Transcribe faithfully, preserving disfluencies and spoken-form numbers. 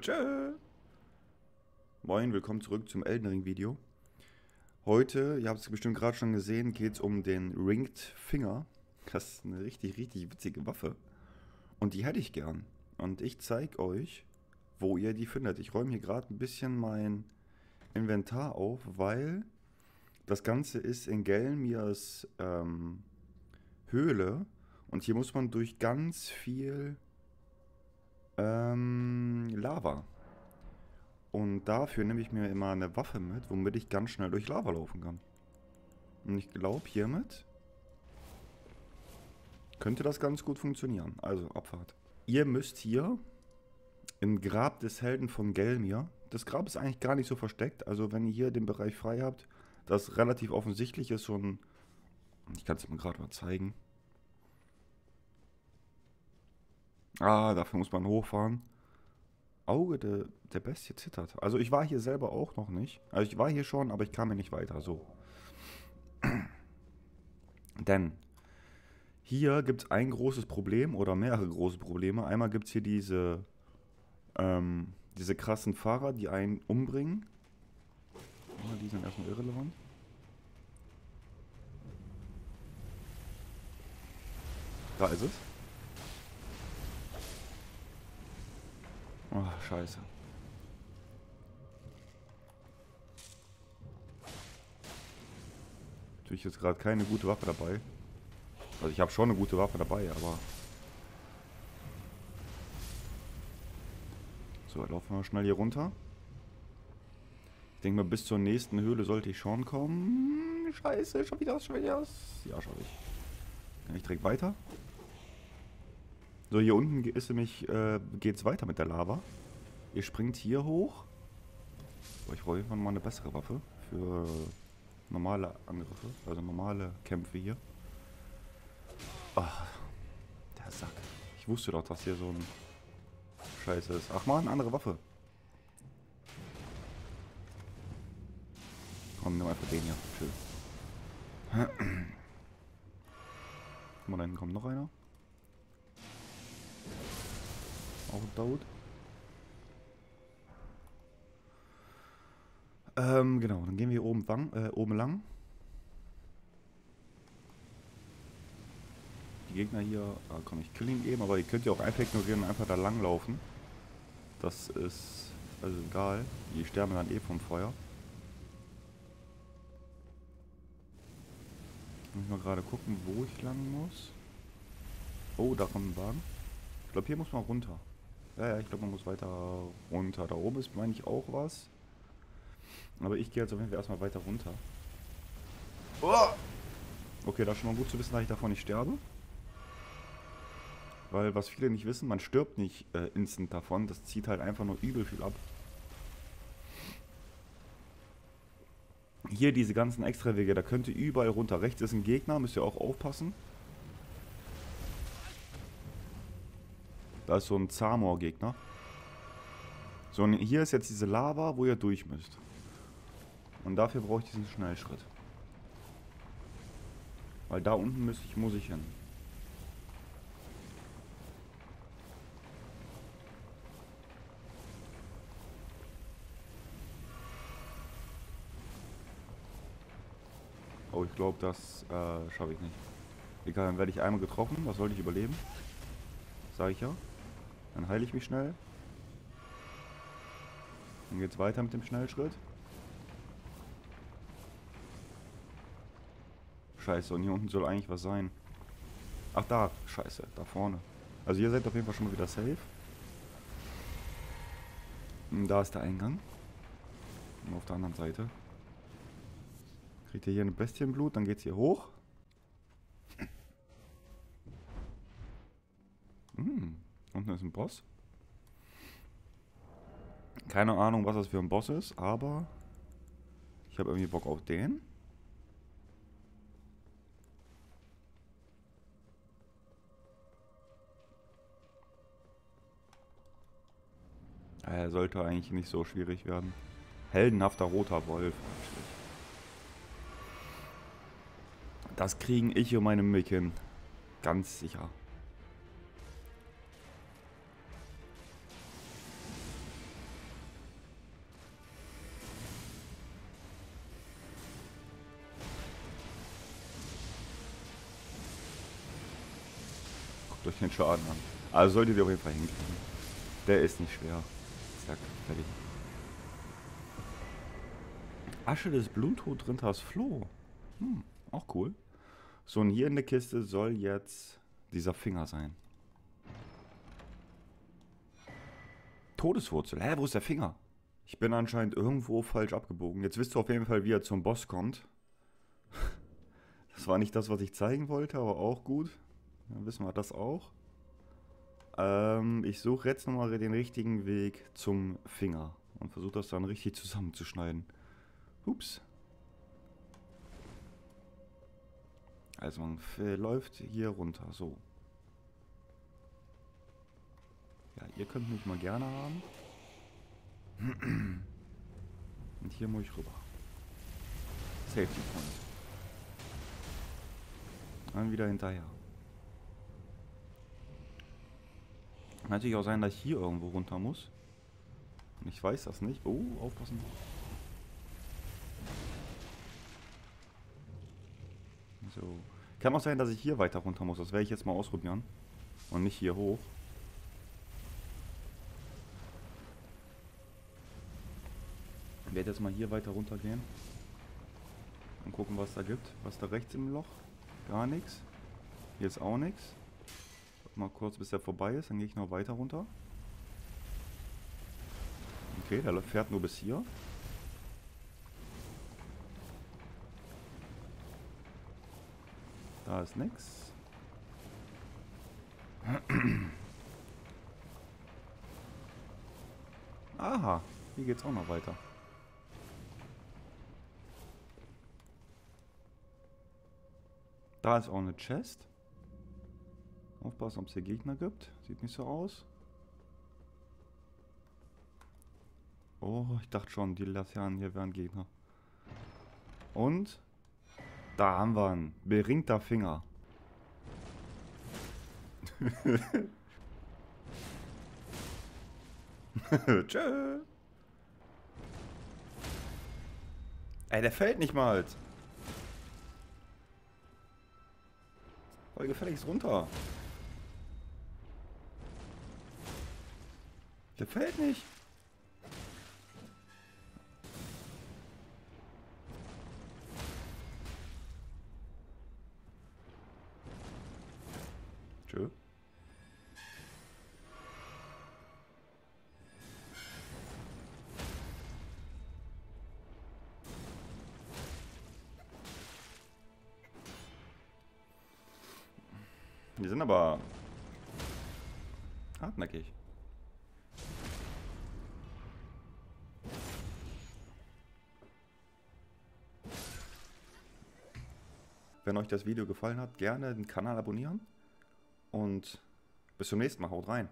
Tschö. Moin, willkommen zurück zum Elden Ring Video. Heute, ihr habt es bestimmt gerade schon gesehen, geht es um den Ringed Finger. Das ist eine richtig, richtig witzige Waffe. Und die hätte ich gern. Und ich zeige euch, wo ihr die findet. Ich räume hier gerade ein bisschen mein Inventar auf, weil das Ganze ist in Gelmirs ähm, Höhle. Und hier muss man durch ganz viel ähm, Lava. Und dafür nehme ich mir immer eine Waffe mit, womit ich ganz schnell durch Lava laufen kann. Und ich glaube, hiermit könnte das ganz gut funktionieren. Also, Abfahrt. Ihr müsst hier im Grab des Helden von Gelmir. Das Grab ist eigentlich gar nicht so versteckt. Also, wenn ihr hier den Bereich frei habt, das relativ offensichtlich ist, so ein... Ich kann es mir gerade mal zeigen. Ah, dafür muss man hochfahren. Auge der, der Bestie zittert. Also ich war hier selber auch noch nicht. Also ich war hier schon, aber ich kam hier nicht weiter. So. Denn hier gibt es ein großes Problem oder mehrere große Probleme. Einmal gibt es hier diese, ähm, diese krassen Fahrer, die einen umbringen. Oh, die sind erstmal irrelevant. Da ist es. Oh, scheiße. Natürlich ist gerade keine gute Waffe dabei. Also ich habe schon eine gute Waffe dabei, aber... So, laufen wir schnell hier runter. Ich denke mal, bis zur nächsten Höhle sollte ich schon kommen. Scheiße, schon wieder, schon wieder. Ja, schaffe ich. Kann ich direkt weiter? So, hier unten ist nämlich, äh, geht's weiter mit der Lava. Ihr springt hier hoch. Oh, ich brauche irgendwann mal eine bessere Waffe für normale Angriffe, also normale Kämpfe hier. Ach, der Sack. Ich wusste doch, dass hier so ein Scheiße ist. Ach mal, eine andere Waffe. Komm, nimm einfach den hier. Schön. Guck mal, da hinten kommt noch einer. Auch dauert. Ähm, genau, dann gehen wir hier oben, lang, äh, oben lang. Die Gegner hier, ah, komm, ich kill ihn eben, aber ihr könnt ja auch einfach ignorieren und einfach da lang laufen. Das ist, also egal, die sterben dann eh vom Feuer. Muss ich mal gerade gucken, wo ich lang muss. Oh, da kommt ein Wagen. Ich glaube, hier muss man runter. Ja, ja, ich glaube, man muss weiter runter. Da oben ist, meine ich, auch was. Aber ich gehe jetzt auf jeden Fall erstmal weiter runter. Oh! Okay, das ist schon mal gut zu wissen, dass ich davon nicht sterbe. Weil, was viele nicht wissen, man stirbt nicht äh, instant davon. Das zieht halt einfach nur übel viel ab. Hier diese ganzen Extrawege, da könnt ihr überall runter. Rechts ist ein Gegner, müsst ihr auch aufpassen. Da ist so ein Zamor-Gegner. So, und hier ist jetzt diese Lava, wo ihr durch müsst. Und dafür brauche ich diesen Schnellschritt. Weil da unten muss ich, muss ich hin. Oh, ich glaube, das äh, schaffe ich nicht. Egal, dann werde ich einmal getroffen. Das sollte ich überleben. Sag ich ja. Dann heile ich mich schnell. Dann geht's weiter mit dem Schnellschritt. Scheiße, und hier unten soll eigentlich was sein. Ach da, scheiße, da vorne. Also ihr seid auf jeden Fall schon mal wieder safe. Und da ist der Eingang. Und auf der anderen Seite. Kriegt ihr hier ein Bestienblut, dann geht's hier hoch. Hm, unten ist ein Boss. Keine Ahnung, was das für ein Boss ist, aber ich habe irgendwie Bock auf den. Er sollte eigentlich nicht so schwierig werden. Heldenhafter roter Wolf. Das kriegen ich und meine Micken. Ganz sicher. durch den Schaden haben. Also solltet ihr auf jeden Fall hinkriegen. Der ist nicht schwer. Zack, fertig. Asche des Bluthotrinters Floh. Hm, auch cool. So, und hier in der Kiste soll jetzt dieser Finger sein. Todeswurzel. Hä, wo ist der Finger? Ich bin anscheinend irgendwo falsch abgebogen. Jetzt wisst ihr auf jeden Fall, wie er zum Boss kommt. Das war nicht das, was ich zeigen wollte, aber auch gut. Dann wissen wir das auch. Ähm, ich suche jetzt nochmal den richtigen Weg zum Finger. Und versuche das dann richtig zusammenzuschneiden. Ups. Also man läuft hier runter, so. Ja, ihr könnt mich mal gerne haben. Und hier muss ich rüber. Safety Point. Dann wieder hinterher. Kann natürlich auch sein, dass ich hier irgendwo runter muss. Und ich weiß das nicht. Oh, aufpassen. So. Kann auch sein, dass ich hier weiter runter muss. Das werde ich jetzt mal ausprobieren. Und nicht hier hoch. Ich werde jetzt mal hier weiter runter gehen. Und gucken, was da gibt. Was da rechts im Loch? Gar nichts. Hier ist auch nichts. Mal kurz, bis der vorbei ist. Dann gehe ich noch weiter runter. Okay, der fährt nur bis hier. Da ist nichts. Aha, hier geht's auch noch weiter. Da ist auch eine Chest. Aufpassen, ob es hier Gegner gibt. Sieht nicht so aus. Oh, ich dachte schon, die Laternen hier wären Gegner. Und... da haben wir einen. Beringter Finger. Tschö. Ey, der fällt nicht mal. Voll gefälligst runter. Der fällt nicht. Die sind aber hartnäckig. Wenn euch das Video gefallen hat, gerne den Kanal abonnieren. Und bis zum nächsten Mal. Haut rein.